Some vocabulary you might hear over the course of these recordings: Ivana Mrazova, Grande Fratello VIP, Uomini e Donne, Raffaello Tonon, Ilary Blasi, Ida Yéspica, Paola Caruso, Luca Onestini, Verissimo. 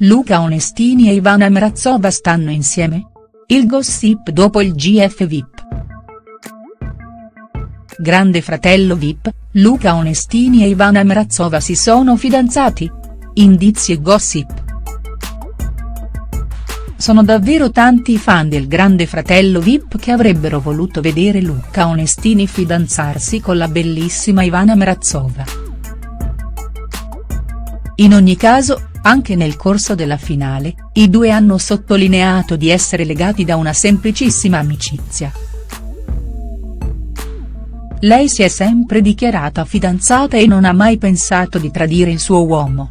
Luca Onestini e Ivana Mrazova stanno insieme? Il gossip dopo il GF VIP. Grande Fratello VIP, Luca Onestini e Ivana Mrazova si sono fidanzati? Indizi e gossip. Sono davvero tanti i fan del Grande Fratello VIP che avrebbero voluto vedere Luca Onestini fidanzarsi con la bellissima Ivana Mrazova. In ogni caso, anche nel corso della finale, i due hanno sottolineato di essere legati da una semplicissima amicizia. Lei si è sempre dichiarata fidanzata e non ha mai pensato di tradire il suo uomo.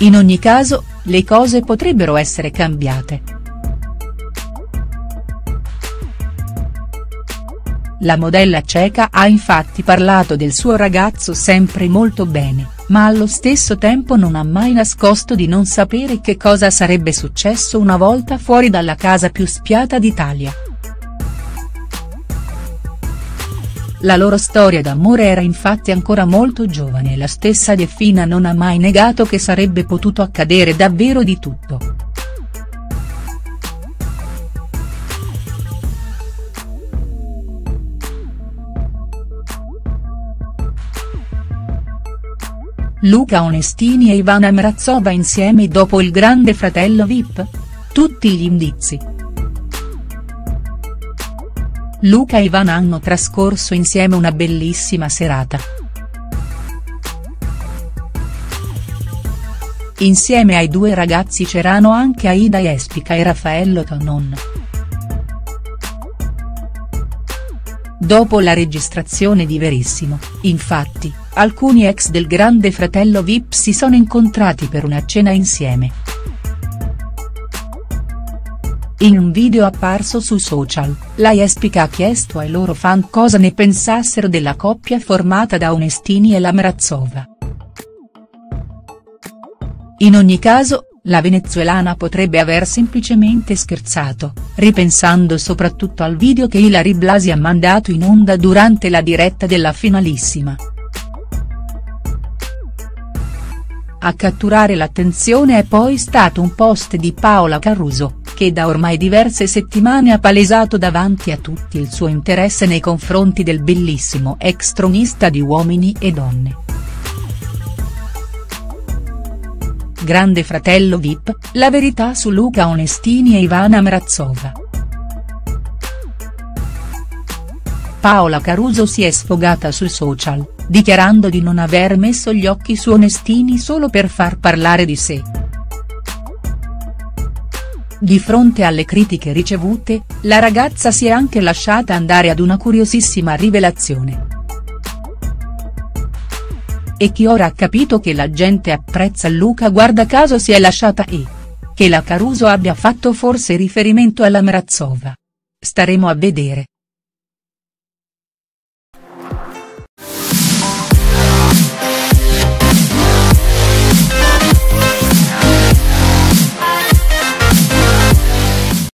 In ogni caso, le cose potrebbero essere cambiate. La modella ceca ha infatti parlato del suo ragazzo sempre molto bene, ma allo stesso tempo non ha mai nascosto di non sapere che cosa sarebbe successo una volta fuori dalla casa più spiata d'Italia. La loro storia d'amore era infatti ancora molto giovane e la stessa Delfina non ha mai negato che sarebbe potuto accadere davvero di tutto. Luca Onestini e Ivana Mrazova insieme dopo il Grande Fratello VIP? Tutti gli indizi. Luca e Ivana hanno trascorso insieme una bellissima serata. Insieme ai due ragazzi c'erano anche Ida Yéspica e Raffaello Tonon. Dopo la registrazione di Verissimo, infatti, alcuni ex del Grande Fratello VIP si sono incontrati per una cena insieme. In un video apparso su social, la Yéspica ha chiesto ai loro fan cosa ne pensassero della coppia formata da Onestini e la Mrazova. In ogni caso, la venezuelana potrebbe aver semplicemente scherzato, ripensando soprattutto al video che Ilary Blasi ha mandato in onda durante la diretta della finalissima. A catturare l'attenzione è poi stato un post di Paola Caruso, che da ormai diverse settimane ha palesato davanti a tutti il suo interesse nei confronti del bellissimo ex tronista di Uomini e Donne. Grande Fratello VIP, la verità su Luca Onestini e Ivana Mrazova. Paola Caruso si è sfogata sui social, dichiarando di non aver messo gli occhi su Onestini solo per far parlare di sé. Di fronte alle critiche ricevute, la ragazza si è anche lasciata andare ad una curiosissima rivelazione. E chi ora ha capito che la gente apprezza Luca guarda caso si è lasciata e che la Caruso abbia fatto forse riferimento alla Mrazova. Staremo a vedere.